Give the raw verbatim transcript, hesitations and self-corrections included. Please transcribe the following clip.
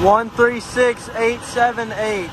one three six eight seven eight.